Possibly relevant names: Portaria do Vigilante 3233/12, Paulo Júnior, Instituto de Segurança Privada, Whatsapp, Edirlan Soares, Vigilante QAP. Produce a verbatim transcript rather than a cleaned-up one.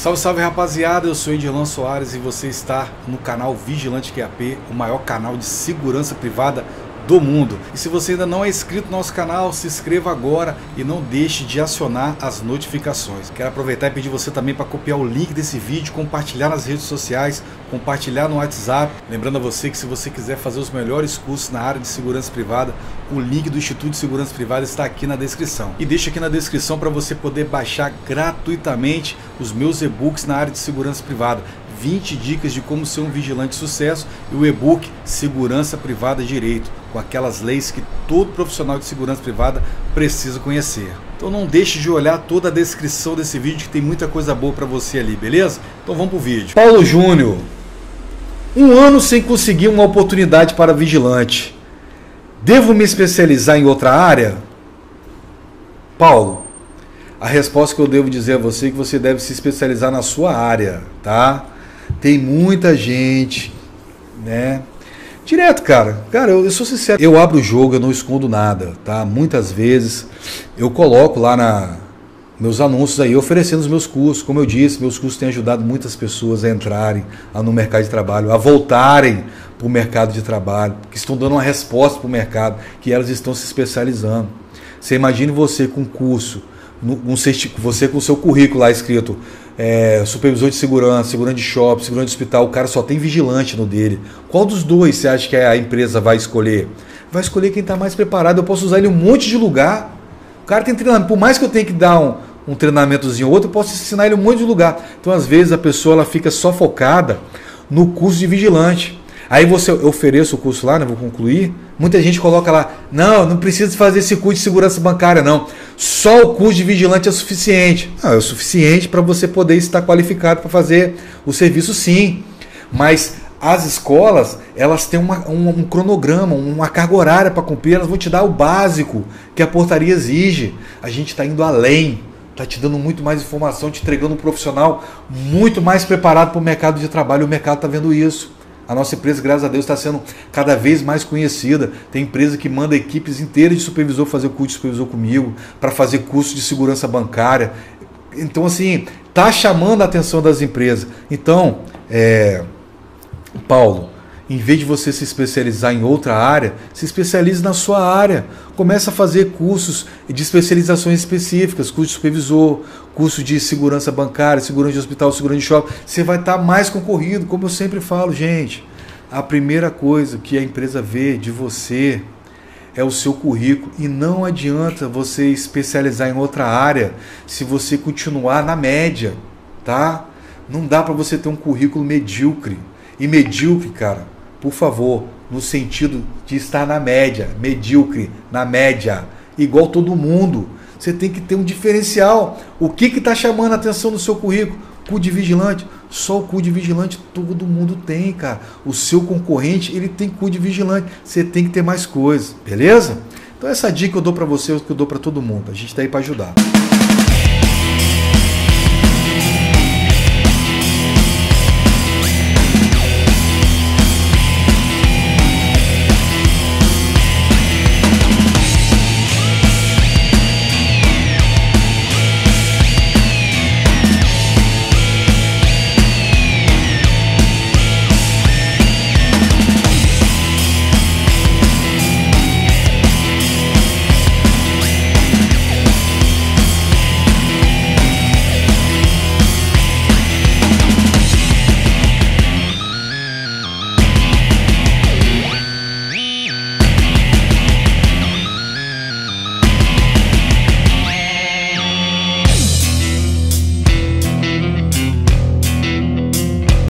Salve, salve rapaziada, eu sou Edirlan Soares e você está no canal Vigilante Q A P, o maior canal de segurança privada do mundo. E se você ainda não é inscrito no nosso canal, se inscreva agora e não deixe de acionar as notificações. Quero aproveitar e pedir você também para copiar o link desse vídeo, compartilhar nas redes sociais, compartilhar no WhatsApp. Lembrando a você que se você quiser fazer os melhores cursos na área de segurança privada, o link do Instituto de Segurança Privada está aqui na descrição. E deixa aqui na descrição para você poder baixar gratuitamente os meus e-books na área de segurança privada. vinte dicas de como ser um vigilante de sucesso e o e-book Segurança Privada Direito, com aquelas leis que todo profissional de segurança privada precisa conhecer. Então não deixe de olhar toda a descrição desse vídeo, que tem muita coisa boa para você ali, beleza? Então vamos pro vídeo. Paulo Júnior, um ano sem conseguir uma oportunidade para vigilante. Devo me especializar em outra área? Paulo, a resposta que eu devo dizer a você é que você deve se especializar na sua área, tá? Tem muita gente, né? Direto, cara. Cara, eu, eu sou sincero. Eu abro o jogo, eu não escondo nada, tá? Muitas vezes eu coloco lá na meus anúncios aí, oferecendo os meus cursos. Como eu disse, meus cursos têm ajudado muitas pessoas a entrarem a, no mercado de trabalho, a voltarem para o mercado de trabalho, que estão dando uma resposta para o mercado, que elas estão se especializando. Você imagine você com um curso, um, um, você com o seu currículo lá escrito... É, supervisor de segurança, segurança de shopping, segurança de hospital, o cara só tem vigilante no dele. Qual dos dois você acha que a empresa vai escolher? Vai escolher quem está mais preparado. Eu posso usar ele em um monte de lugar. O cara tem treinamento. Por mais que eu tenha que dar um, um treinamentozinho ou outro, eu posso ensinar ele em um monte de lugar. Então, às vezes, a pessoa ela fica só focada no curso de vigilante. Aí você oferece o curso lá, né? Vou concluir. Muita gente coloca lá, não, não precisa fazer esse curso de segurança bancária, não. Só o curso de vigilante é suficiente. Não, é o suficiente para você poder estar qualificado para fazer o serviço, sim. Mas as escolas, elas têm uma, um, um cronograma, uma carga horária para cumprir. Elas vão te dar o básico que a portaria exige. A gente está indo além. Está te dando muito mais informação, te entregando um profissional muito mais preparado para o mercado de trabalho. O mercado está vendo isso. A nossa empresa, graças a Deus, está sendo cada vez mais conhecida. Tem empresa que manda equipes inteiras de supervisor fazer o curso de supervisor comigo, para fazer curso de segurança bancária. Então, assim, está chamando a atenção das empresas. Então, é, Paulo, em vez de você se especializar em outra área, se especialize na sua área. Começa a fazer cursos de especializações específicas, curso de supervisor, curso de segurança bancária, segurança de hospital, segurança de shopping. Você vai estar mais concorrido, como eu sempre falo, gente. A primeira coisa que a empresa vê de você é o seu currículo. E não adianta você especializar em outra área se você continuar na média, tá? Não dá para você ter um currículo medíocre. E medíocre, cara... Por favor, no sentido de estar na média, medíocre, na média, igual todo mundo. Você tem que ter um diferencial. O que está chamando a atenção no seu currículo? Curso de vigilante. Só o curso de vigilante todo mundo tem, cara. O seu concorrente, ele tem curso de vigilante. Você tem que ter mais coisas, beleza? Então essa dica eu dou para você, que eu dou para todo mundo. A gente está aí para ajudar.